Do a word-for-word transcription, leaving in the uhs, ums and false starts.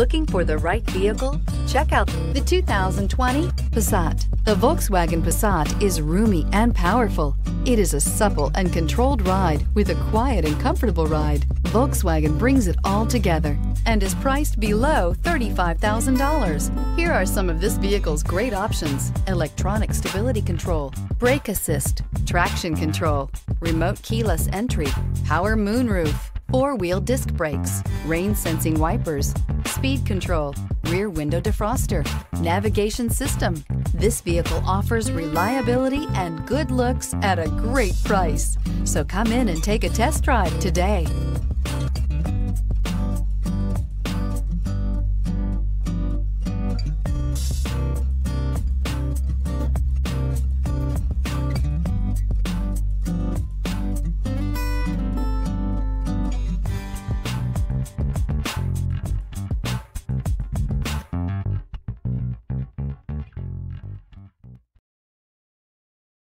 Looking for the right vehicle? Check out the two thousand twenty Passat. The Volkswagen Passat is roomy and powerful. It is a supple and controlled ride with a quiet and comfortable ride. Volkswagen brings it all together and is priced below thirty-five thousand dollars. Here are some of this vehicle's great options: electronic stability control, brake assist, traction control, remote keyless entry, power moonroof, four-wheel disc brakes, rain-sensing wipers, speed control, rear window defroster, navigation system. This vehicle offers reliability and good looks at a great price. So come in and take a test drive today.